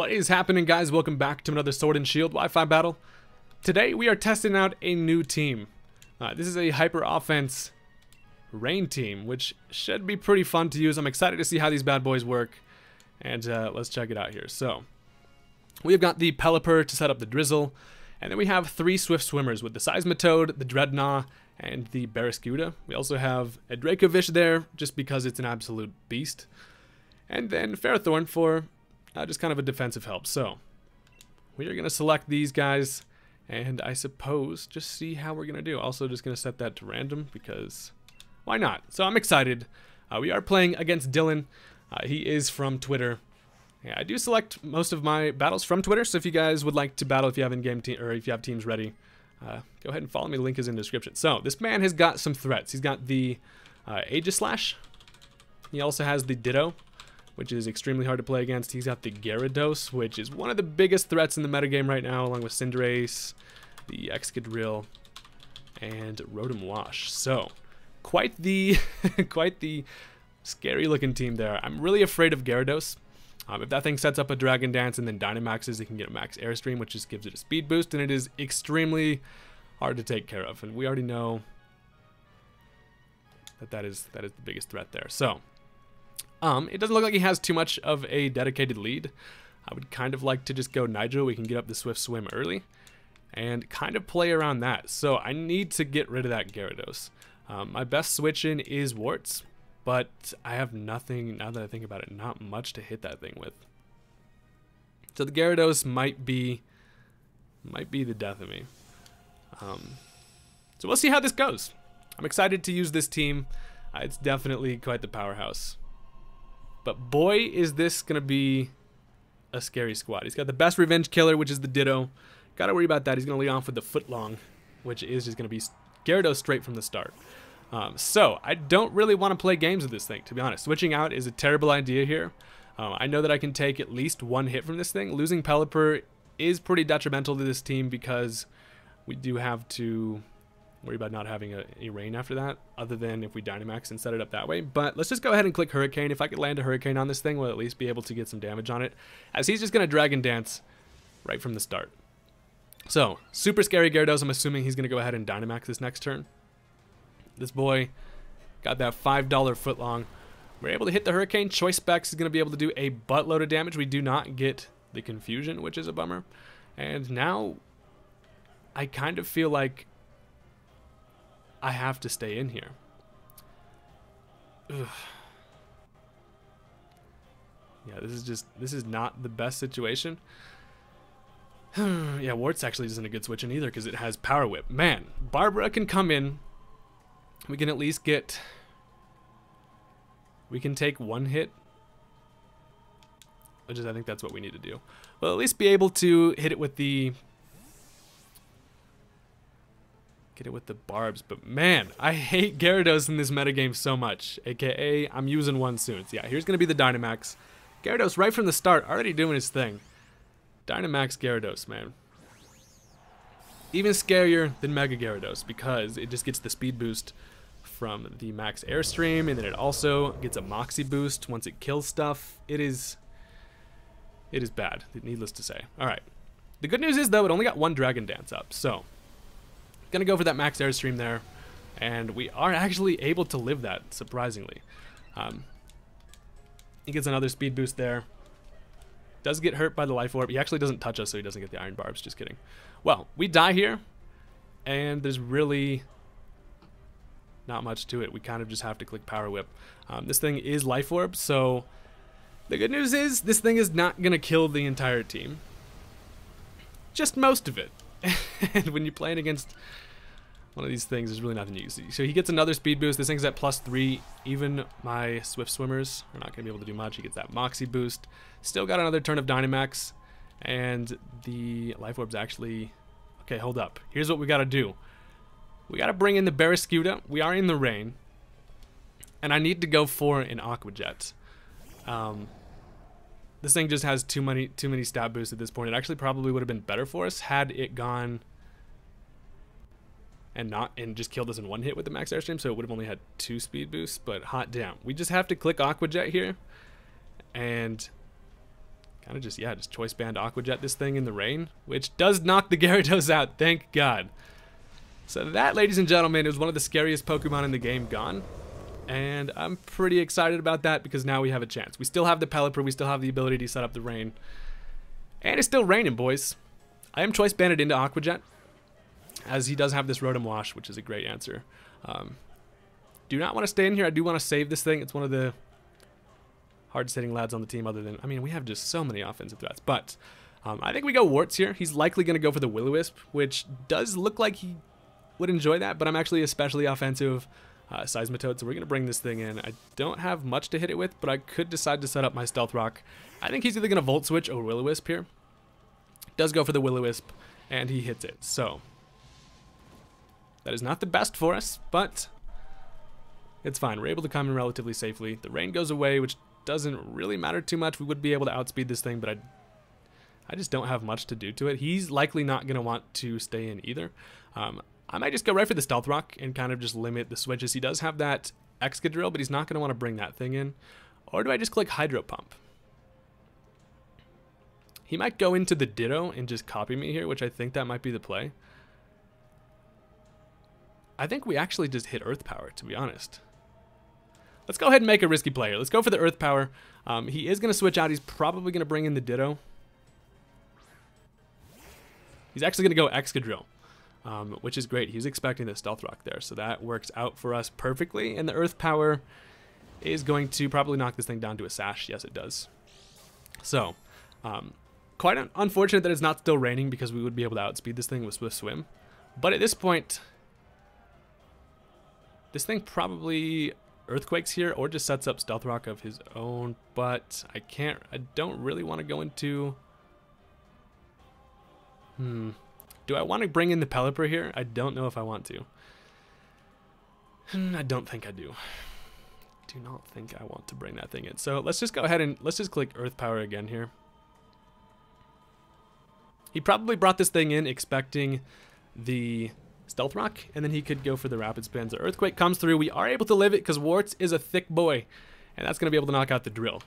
What is happening, guys? Welcome back to another Sword and Shield Wi-Fi battle. Today we are testing out a new team. This is a hyper offense rain team, which should be pretty fun to use. I'm excited to see how these bad boys work, and let's check it out here. So we've got the Pelipper to set up the drizzle, and then we have three Swift Swimmers with the Seismitoad, the Dreadnought, and the Barraskewda. We also have a Dracovish there just because it's an absolute beast, and then Ferrothorn for just kind of a defensive help. So we are going to select these guys, and I suppose just see how we're going to do. Also just going to set that to random because why not? So I'm excited. We are playing against Dylan. He is from Twitter. Yeah, I do select most of my battles from Twitter, so if you guys would like to battle, if you have in-game team or if you have teams ready, go ahead and follow me. The link is in the description. So this man has got some threats. He's got the Aegislash. He also has the Ditto, which is extremely hard to play against. He's got the Gyarados, which is one of the biggest threats in the metagame right now, along with Cinderace, the Excadrill, and Rotom Wash. So quite the quite the scary looking team there. I'm really afraid of Gyarados. If that thing sets up a Dragon Dance and then Dynamaxes, it can get a Max Airstream, which just gives it a speed boost, and it is extremely hard to take care of. And we already know that that is the biggest threat there. So, it doesn't look like he has too much of a dedicated lead. I would kind of like to just go Nigel. We can get up the Swift Swim early and kind of play around that. So I need to get rid of that Gyarados. My best switch in is Warts. But I have nothing, now that I think about it, not much to hit that thing with. So the Gyarados might be the death of me. So we'll see how this goes. I'm excited to use this team. It's definitely quite the powerhouse. But boy, is this going to be a scary squad. He's got the best revenge killer, which is the Ditto. Got to worry about that. He's going to lead off with the Footlong, which is just going to be Gyarados straight from the start. So I don't really want to play games with this thing, to be honest. Switching out is a terrible idea here. I know that I can take at least one hit from this thing. Losing Pelipper is pretty detrimental to this team because we do have to worry about not having a rain after that, other than if we Dynamax and set it up that way. But let's just go ahead and click Hurricane. If I could land a Hurricane on this thing, we'll at least be able to get some damage on it, as he's just going to Dragon Dance right from the start. So super scary Gyarados. I'm assuming he's going to go ahead and Dynamax this next turn. This boy got that $5 footlong. We're able to hit the Hurricane. Choice Specs is going to be able to do a buttload of damage. We do not get the Confusion, which is a bummer. And now I kind of feel like I have to stay in here. Ugh. Yeah, this is not the best situation. Yeah, Wart's actually isn't a good switch in either because it has Power Whip. Man, Barbara can come in. We can at least get, we can take one hit, which is, I think that's what we need to do. We'll at least be able to hit it with the, get it with the barbs. But man, I hate Gyarados in this metagame so much, aka I'm using one soon. So yeah, here's going to be the Dynamax. Gyarados right from the start, already doing his thing. Dynamax Gyarados, man. Even scarier than Mega Gyarados because it just gets the speed boost from the Max Airstream, and then it also gets a Moxie boost once it kills stuff. It is bad, needless to say. Alright. The good news is though, it only got one Dragon Dance up, so gonna go for that Max Airstream there, and we are actually able to live that, surprisingly. He gets another speed boost there. Does get hurt by the Life Orb. He actually doesn't touch us, so he doesn't get the Iron Barbs. Just kidding. Well, we die here, and there's really not much to it. We kind of just have to click Power Whip. This thing is Life Orb, so the good news is this thing is not going to kill the entire team. Just most of it. And when you're playing against one of these things, there's really nothing you can see. So he gets another speed boost. This thing's at +3. Even my Swift Swimmers are not going to be able to do much. He gets that Moxie boost. Still got another turn of Dynamax. And the Life Orb's actually... Okay, hold up. Here's what we got to do. We got to bring in the Barraskewda. We are in the rain. And I need to go for an Aqua Jet. This thing just has too many stab boosts at this point. It actually probably would have been better for us had it gone... and just killed us in one hit with the Max Airstream, so it would have only had two speed boosts. But hot damn, we just have to click Aqua Jet here and Kind of just, yeah, just Choice Band Aqua Jet this thing in the rain, which does knock the Gyarados out, thank God. So that, ladies and gentlemen, is one of the scariest Pokemon in the game gone. And I'm pretty excited about that because now we have a chance. We still have the Pelipper, we still have the ability to set up the rain. And it's still raining, boys. I am Choice Banded into Aqua Jet, as he does have this Rotom Wash, which is a great answer. Do not want to stay in here. I do want to save this thing. It's one of the hardest hitting lads on the team other than, I mean, we have just so many offensive threats. But I think we go Warts here. He's likely going to go for the Will-O-Wisp, which does look like he would enjoy that. But I'm actually especially offensive Seismitoad, so we're going to bring this thing in. I don't have much to hit it with, but I could decide to set up my Stealth Rock. I think he's either going to Volt Switch or Will-O-Wisp here. Does go for the Will-O-Wisp, and he hits it. So that is not the best for us, but it's fine. We're able to come in relatively safely. The rain goes away, which doesn't really matter too much. We would be able to outspeed this thing, but I just don't have much to do to it. He's likely not going to want to stay in either. I might just go right for the Stealth Rock and kind of just limit the switches. He does have that Excadrill, but he's not going to want to bring that thing in. Or do I just click Hydro Pump? He might go into the Ditto and just copy me here, which I think that might be the play. I think we actually just hit Earth Power, to be honest. Let's go ahead and make a risky play here. Let's go for the Earth Power. He is going to switch out. He's probably going to bring in the Ditto. He's actually going to go Excadrill, which is great. He's expecting the Stealth Rock there, so that works out for us perfectly. And the Earth Power is going to probably knock this thing down to a Sash. Yes, it does. So, quite unfortunate that it's not still raining because we would be able to outspeed this thing with Swift Swim. But at this point, this thing probably earthquakes here or just sets up Stealth Rock of his own, but I don't really want to go into... Do I want to bring in the Pelipper here? I don't know if I want to. I don't think I do. Do not think I want to bring that thing in. So let's just go ahead and let's just click Earth Power again here. He probably brought this thing in expecting the Stealth Rock, and then he could go for the Rapid Spins. The Earthquake comes through. We are able to live it because Warts is a thick boy, and that's going to be able to knock out the Drill,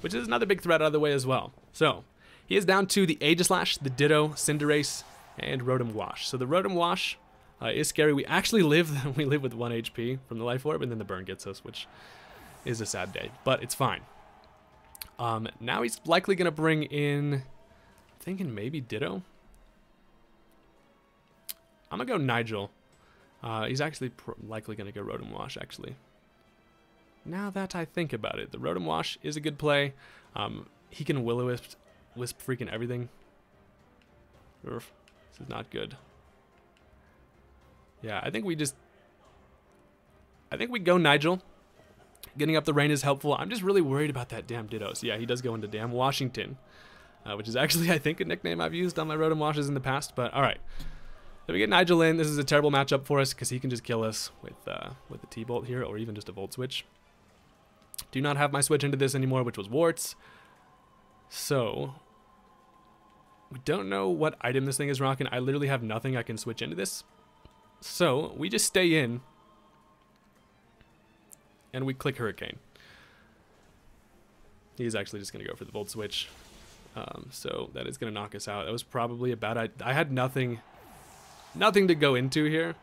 which is another big threat out of the way as well. So he is down to the Aegislash, the Ditto, Cinderace, and Rotom Wash. So the Rotom Wash is scary. We actually live with 1 HP from the Life Orb, and then the burn gets us, which is a sad day, but it's fine. Now he's likely going to bring in, I'm thinking maybe Ditto. I'm going to go Nigel. He's actually likely going to go Rotom Wash, actually. Now that I think about it, the Rotom Wash is a good play. He can Will-O-Wisp freaking everything. Oof, this is not good. Yeah, I think we go Nigel. Getting up the rain is helpful. I'm just really worried about that damn Ditto. So yeah, he does go into damn Washington, which is actually, I think, a nickname I've used on my Rotom Washes in the past, but all right. So we get Nigel in. This is a terrible matchup for us because he can just kill us with a T-Bolt here, or even just a Volt Switch. Do not have my switch into this anymore, which was Warts. So we don't know what item this thing is rocking. I literally have nothing I can switch into this. So we just stay in, and we click Hurricane. He's actually just going to go for the Volt Switch. So that is going to knock us out. That was probably a bad idea. I had nothing to go into here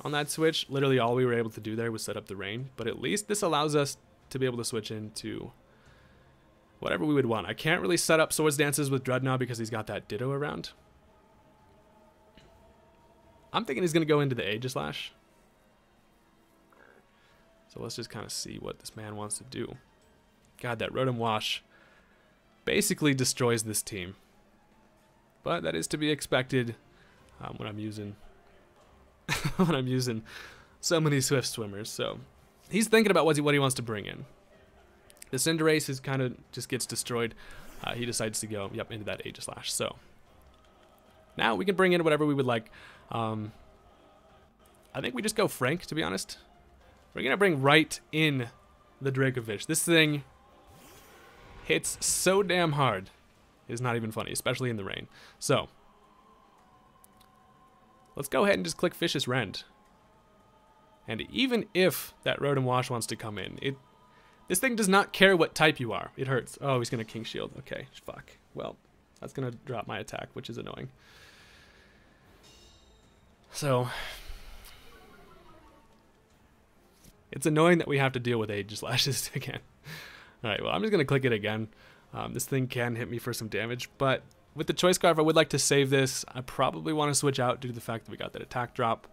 on that switch. Literally all we were able to do there was set up the rain, but at least this allows us to be able to switch into whatever we would want. I can't really set up Swords Dances with Dreadnought because he's got that Ditto around. I'm thinking he's going to go into the Aegislash. So let's just kind of see what this man wants to do. God, that Rotom Wash basically destroys this team. But that is to be expected. When I'm using so many Swift Swimmers. So he's thinking about what he wants to bring in. The Cinderace is kind of just gets destroyed. He decides to go into that Aegislash. So now we can bring in whatever we would like. I think we just go Frank, to be honest. We're gonna bring right in the Dracovish. This thing hits so damn hard. It's not even funny, especially in the rain. So let's go ahead and just click Fishious Rend. And even if that Rotom Wash wants to come in, This thing does not care what type you are. It hurts. Oh, he's going to King Shield. Okay, fuck. Well, that's going to drop my attack, which is annoying. So, it's annoying that we have to deal with Aegislashes again. Alright, well, I'm just going to click it again. This thing can hit me for some damage, but with the Choice Scarf, I would like to save this. I probably want to switch out due to the fact that we got that attack drop.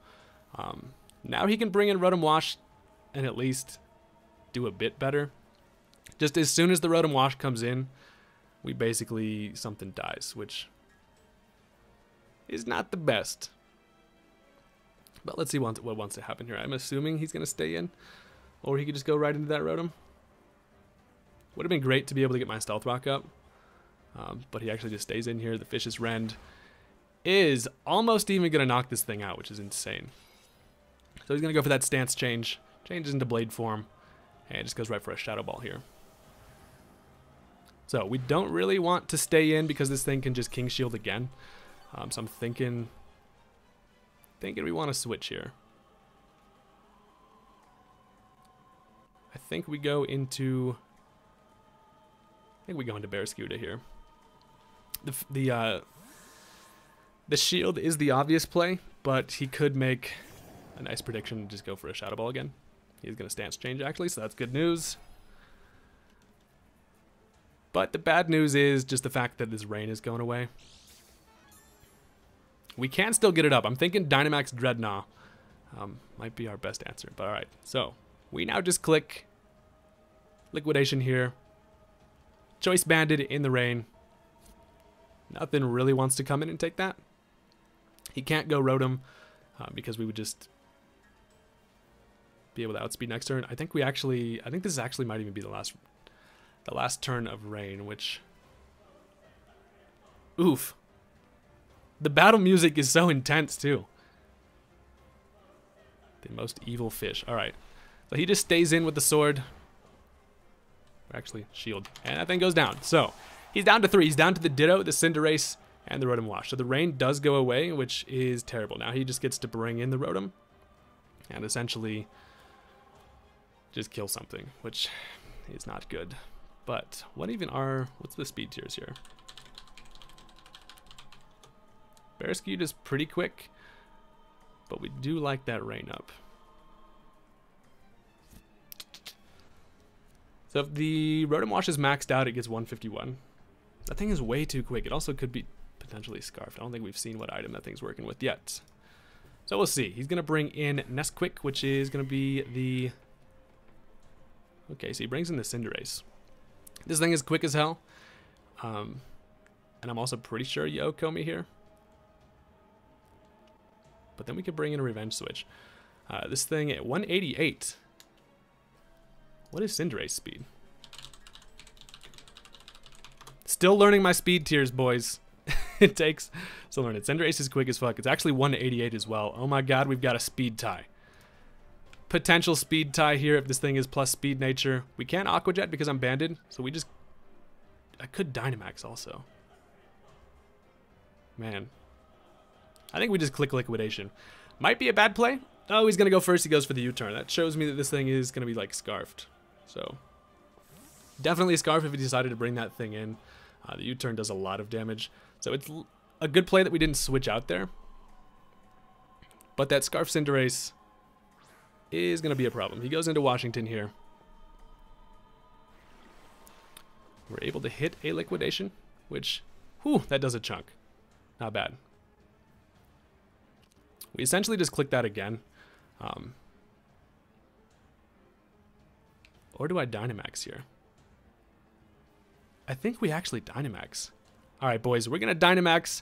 Now he can bring in Rotom Wash and at least do a bit better. Just as soon as the Rotom Wash comes in, we basically, something dies, which is not the best. But let's see what wants to happen here. I'm assuming he's going to stay in, or he could just go right into that Rotom. Would have been great to be able to get my Stealth Rock up, but he actually just stays in here. The Fishious Rend is almost even going to knock this thing out, which is insane. So he's going to go for that Stance Change, changes into Blade form, and just goes right for a Shadow Ball here. So we don't really want to stay in because this thing can just King Shield again. So I'm thinking we want to switch here. I think we go into Barraskewda here. The shield is the obvious play, but he could make a nice prediction and just go for a Shadow Ball again. He's going to Stance Change, actually, so that's good news. But the bad news is just the fact that this rain is going away. We can still get it up. I'm thinking Dynamax Dreadnought might be our best answer. But alright, so we now just click Liquidation here. Choice Banded in the rain. Nothing really wants to come in and take that. He can't go Rotom because we would just be able to outspeed next turn. I think we actually, I think this actually might even be the last turn of rain, which, oof. The battle music is so intense too. The most evil fish. Alright. So he just stays in with the sword. Or actually, shield. And that thing goes down. So, he's down to three. He's down to the Ditto, the Cinderace, and the Rotom Wash. So the rain does go away, which is terrible. Now he just gets to bring in the Rotom. And essentially, just kill something, which is not good. But, what even are, what's the speed tiers here? Barraskewda is pretty quick, but we do like that rain up. So if the Rotom Wash is maxed out, it gets 151. That thing is way too quick. It also could be potentially scarfed. I don't think we've seen what item that thing's working with yet. So we'll see. He's going to bring in Nesquik, which is going to be the... Okay, so he brings in the Cinderace. This thing is quick as hell. And I'm also pretty sure Yokomi here. But then we could bring in a Revenge Switch. This thing at 188. What is Cinderace's speed? Still learning my speed tiers, boys. It takes to learn it. Cinderace is quick as fuck. It's actually 188 as well. Oh my god, we've got a speed tie. Potential speed tie here if this thing is plus speed nature. We can't Aqua Jet because I'm banded, so we just... I could Dynamax also. Man. I think we just click Liquidation. Might be a bad play. Oh, he's going to go first. He goes for the U-turn. That shows me that this thing is going to be, like, scarfed. So, definitely scarf if he decided to bring that thing in. The U-turn does a lot of damage. So, it's a good play that we didn't switch out there. But that Scarf Cinderace is going to be a problem. He goes into Washington here. We're able to hit a Liquidation, which, whew, that does a chunk. Not bad. We essentially just click that again. Or do I Dynamax here? I think we actually Dynamax. Alright, boys, we're going to Dynamax.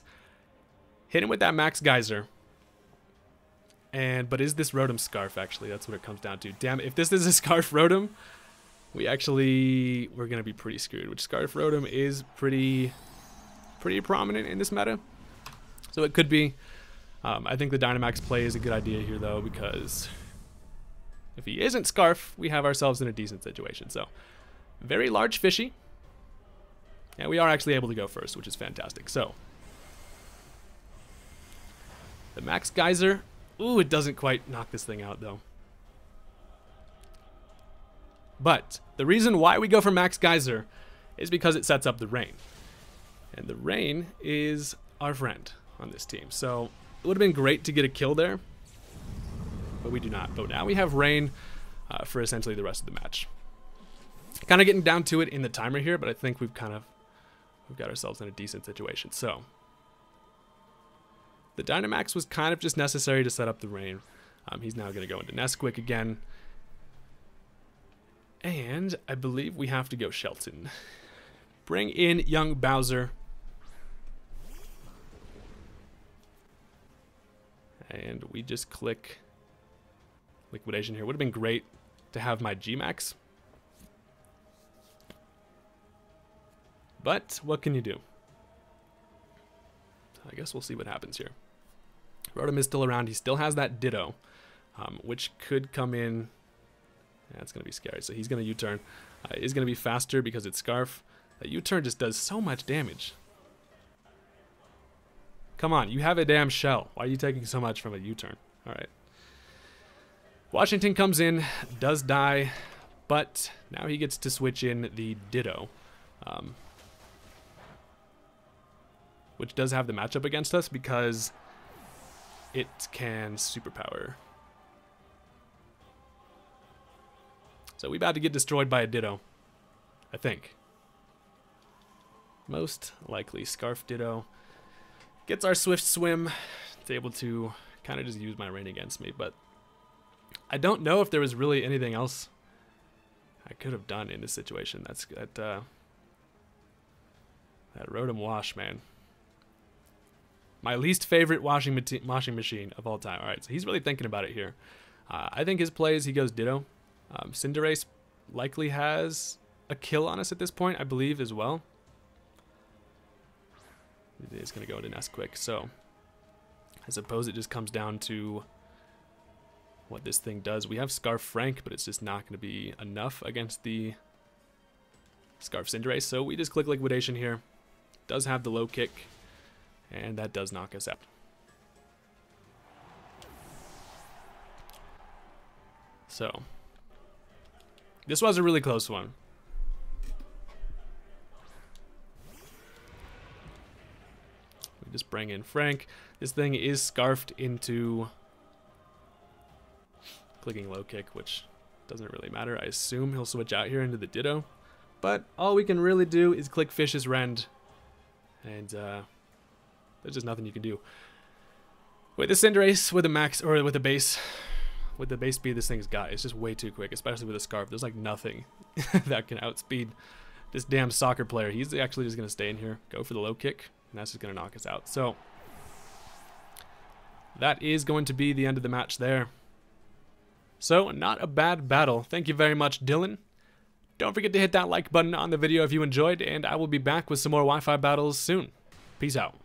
Hit him with that Max Geyser. And, but is this Rotom Scarf, actually? That's what it comes down to. Damn, if this is a Scarf Rotom, we're going to be pretty screwed. Which Scarf Rotom is pretty prominent in this meta. So it could be. I think the Dynamax play is a good idea here, though, because if he isn't Scarf, we have ourselves in a decent situation. So, very large fishy. And we are actually able to go first, which is fantastic. So, the Max Geyser. Ooh, it doesn't quite knock this thing out, though. But the reason why we go for Max Geyser is because it sets up the rain. And the rain is our friend on this team. So it would have been great to get a kill there, but we do not. But now we have rain for essentially the rest of the match. Kind of getting down to it in the timer here, but I think we've got ourselves in a decent situation. So the Dynamax was kind of just necessary to set up the rain. He's now going to go into Nesquik again. And I believe we have to go Shelton. Bring in young Bowser. And we just click Liquidation here. Would have been great to have my G-Max. But what can you do? I guess we'll see what happens here. Rotom is still around. He still has that Ditto, which could come in. That's going to be scary. So he's going to U-turn. Is going to be faster because it's Scarf. That U-turn just does so much damage. Come on, you have a damn shell. Why are you taking so much from a U-turn? All right. Washington comes in, does die, but now he gets to switch in the Ditto, which does have the matchup against us because it can superpower. So we about to get destroyed by a Ditto, I think. Most likely. Scarf Ditto gets our Swift Swim. It's able to kind of just use my rain against me, but I don't know if there was really anything else I could have done in this situation. That's that Rotom Wash, man. My least favorite washing machine of all time. All right, so he's really thinking about it here. I think his play is he goes Ditto. Cinderace likely has a kill on us at this point, I believe, as well. It's going to go into Nesquik, so I suppose it just comes down to what this thing does. We have Scarf Frank, but it's just not going to be enough against the Scarf Cinderace, so we just click Liquidation here. Does have the low kick. And that does knock us out. So this was a really close one. We just bring in Frank. This thing is scarfed into clicking low kick, which doesn't really matter. I assume he'll switch out here into the Ditto. But all we can really do is click Fishious Rend. And there's just nothing you can do. With the Cinderace, with a max, or with the base speed this thing's got, it's just way too quick, especially with a Scarf. There's like nothing that can outspeed this damn soccer player. He's actually just going to stay in here, go for the low kick, and that's just going to knock us out. So that is going to be the end of the match there. So not a bad battle. Thank you very much, Dylan. Don't forget to hit that like button on the video if you enjoyed, and I will be back with some more Wi-Fi battles soon. Peace out.